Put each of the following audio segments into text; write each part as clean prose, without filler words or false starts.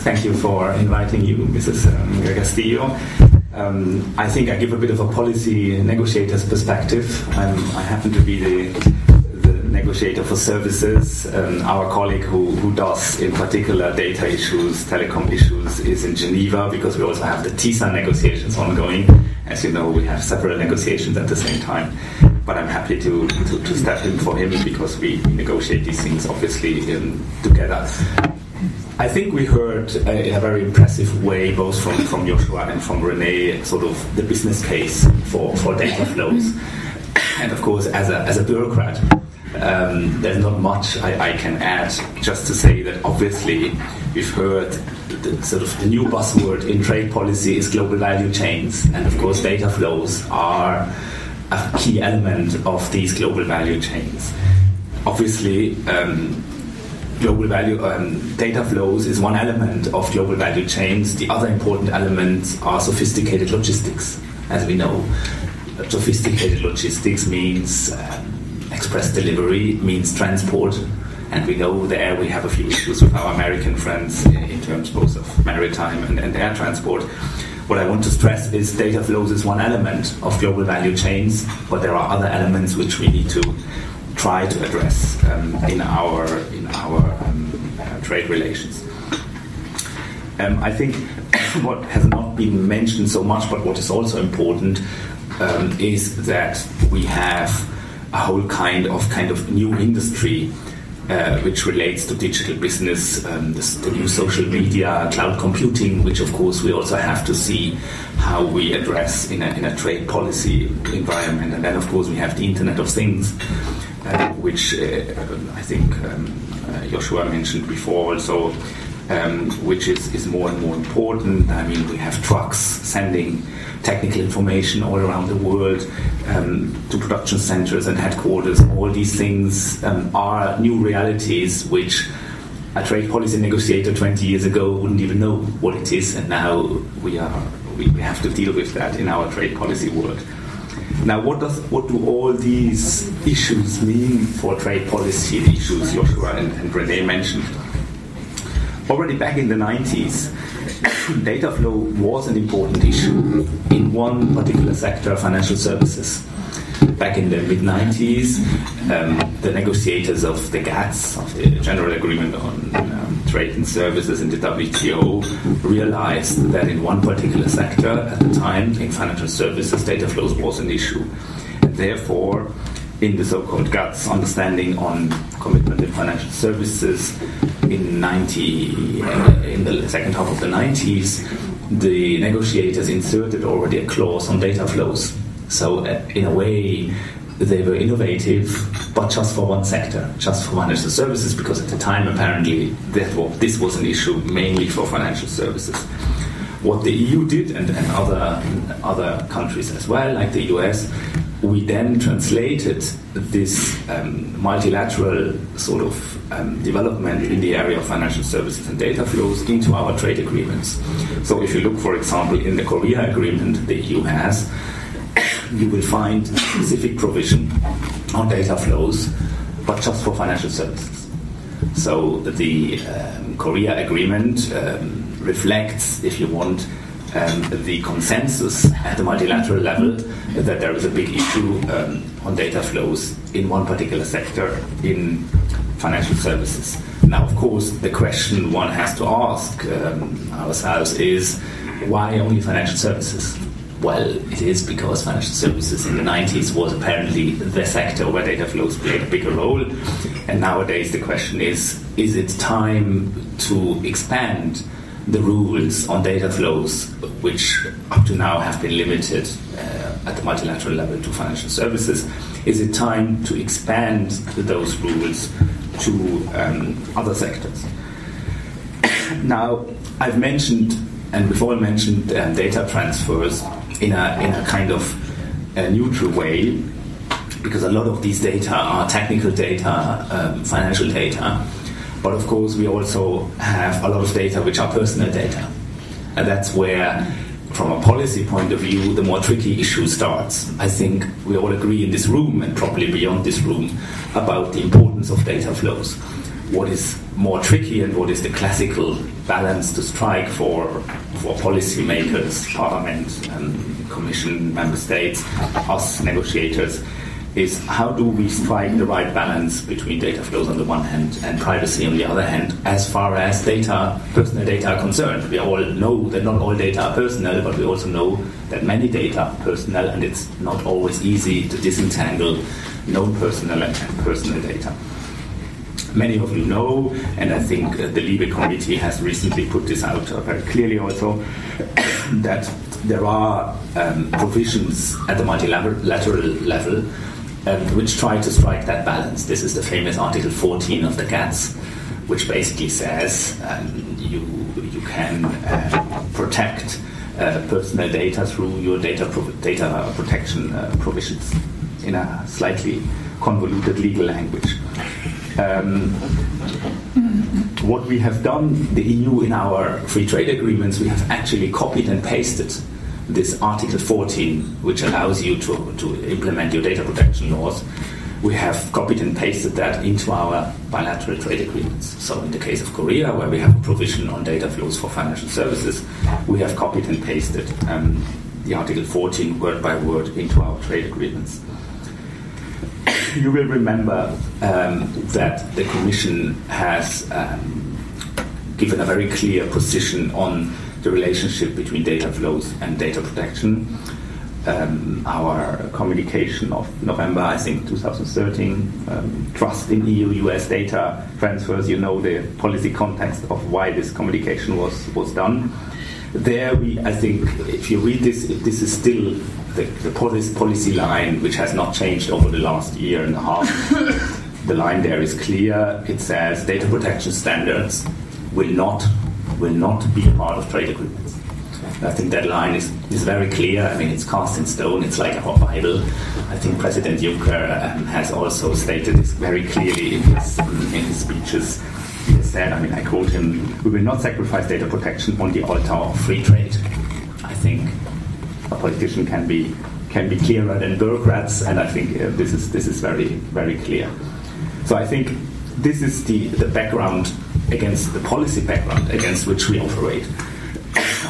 Thank you for inviting you, Mrs. Castillo. I think I give a bit of a policy negotiator's perspective. I happen to be the negotiator for services. Our colleague who does, in particular, data issues, telecom issues, is in Geneva, because we also have the TISA negotiations ongoing. As you know, we have several negotiations at the same time. But I'm happy to step in for him, because we negotiate these things, obviously, together. I think we heard in a very impressive way, both from Joshua and from René, sort of the business case for data flows. And of course, as a bureaucrat, there's not much I can add, just to say that obviously we've heard the new buzzword in trade policy is global value chains. And of course, data flows are a key element of these global value chains. Obviously, data flows is one element of global value chains. The other important elements are sophisticated logistics, as we know. Sophisticated logistics means express delivery, means transport, and we know there we have a few issues with our American friends in terms both of maritime and air transport. What I want to stress is data flows is one element of global value chains, but there are other elements which we need to try to address in our trade relations. I think what has not been mentioned so much, but what is also important, is that we have a whole kind of new industry which relates to digital business, the new social media, cloud computing, which of course we also have to see how we address in a trade policy environment. And then of course we have the Internet of Things, which I think Joshua mentioned before also, which is more and more important. I mean, we have trucks sending technical information all around the world to production centers and headquarters. All these things are new realities which a trade policy negotiator 20 years ago wouldn't even know what it is, and now we have to deal with that in our trade policy world. Now, what do all these issues mean for trade policy, the issues Joshua and René mentioned? Already back in the 90s, data flow was an important issue in one particular sector, financial services. Back in the mid-90s, the negotiators of the GATS, of the General Agreement on Trade and Services, in the WTO, realized that in one particular sector at the time, in financial services, data flows was an issue. And therefore, in the so-called GATS understanding on commitment in financial services, in the second half of the 90s, the negotiators inserted already a clause on data flows. So in a way, they were innovative, but just for one sector, just for financial services, because at the time, apparently, this was an issue mainly for financial services. What the EU did, and other countries as well, like the US, we then translated this multilateral sort of development in the area of financial services and data flows into our trade agreements. So if you look, for example, in the Korea agreement the EU has, you will find specific provision on data flows, but just for financial services. So the Korea agreement reflects, if you want, the consensus at the multilateral level that there is a big issue on data flows in one particular sector in financial services. Now, of course, the question one has to ask ourselves is, why only financial services? Well, it is because financial services in the 90s was apparently the sector where data flows played a bigger role. And nowadays the question is it time to expand the rules on data flows, which up to now have been limited at the multilateral level to financial services? Is it time to expand those rules to other sectors? Now, I've mentioned, and before I mentioned, data transfers in a kind of neutral way, because a lot of these data are technical data, financial data. But of course, we also have a lot of data which are personal data. And that's where, from a policy point of view, the more tricky issue starts. I think we all agree in this room, and probably beyond this room, about the importance of data flows. What is more tricky and what is the classical balance to strike for policymakers, Parliament, Commission, Member States, us negotiators, is how do we strike the right balance between data flows on the one hand and privacy on the other hand, as far as data, personal data are concerned. We all know that not all data are personal, but we also know that many data are personal, and it's not always easy to disentangle non-personal and personal data. Many of you know, and I think the LIBE committee has recently put this out very clearly also, that there are provisions at the multilateral level which try to strike that balance. This is the famous Article 14 of the GATS, which basically says you can protect personal data through your data protection provisions in a slightly convoluted legal language. What we have done, the EU, in our free trade agreements, we have actually copied and pasted this Article 14, which allows you to implement your data protection laws. We have copied and pasted that into our bilateral trade agreements. So in the case of Korea, where we have a provision on data flows for financial services, we have copied and pasted the Article 14 word by word into our trade agreements. You will remember that the Commission has given a very clear position on the relationship between data flows and data protection. Our communication of November, I think, 2013, Trust in EU-US Data Transfers, you know the policy context of why this communication was done. There, I think, if you read this, this is still the policy line, which has not changed over the last year and a half. The line there is clear. It says data protection standards will not be a part of trade agreements. I think that line is very clear. I mean, it's cast in stone. It's like our Bible. I think President Juncker has also stated this very clearly in his speeches. He has said, I mean, I quote him, "We will not sacrifice data protection on the altar of free trade." I think a politician can be clearer than bureaucrats, and I think this is very, very clear. So I think this is the background against the policy background against which we operate.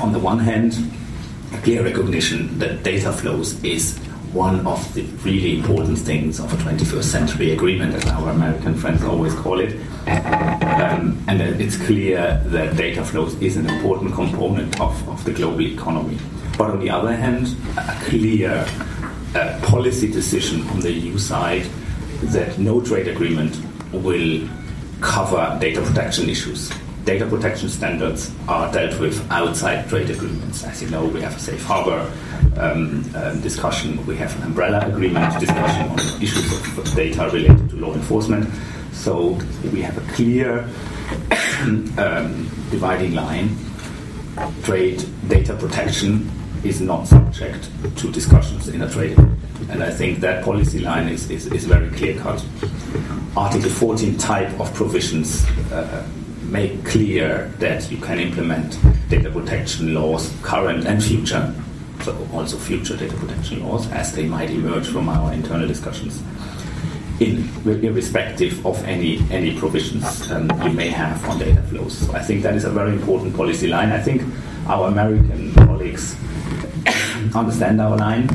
On the one hand, a clear recognition that data flows is one of the really important things of a 21st century agreement, as our American friends always call it. And it's clear that data flows is an important component of the global economy. But on the other hand, a clear policy decision on the EU side that no trade agreement will cover data protection issues. Data protection standards are dealt with outside trade agreements. As you know, we have a safe harbor discussion, we have an umbrella agreement discussion on issues of data related to law enforcement. So we have a clear dividing line. Trade data protection is not subject to discussions in a trade agreement. And I think that policy line is very clear-cut. Article 14 type of provisions make clear that you can implement data protection laws, current and future, so also future data protection laws, as they might emerge from our internal discussions, irrespective of any provisions you may have on data flows. So I think that is a very important policy line. I think our American colleagues understand our line.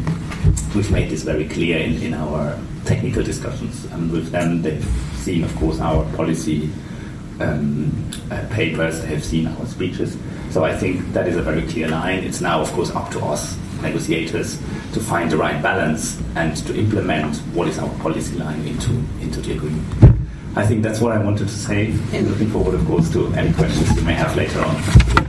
We've made this very clear in our technical discussions, and with them they've seen, of course, our policy papers, have seen our speeches. So I think that is a very clear line. It's now, of course, up to us, negotiators, to find the right balance and to implement what is our policy line into the agreement. I think that's what I wanted to say. Looking forward, of course, to any questions you may have later on.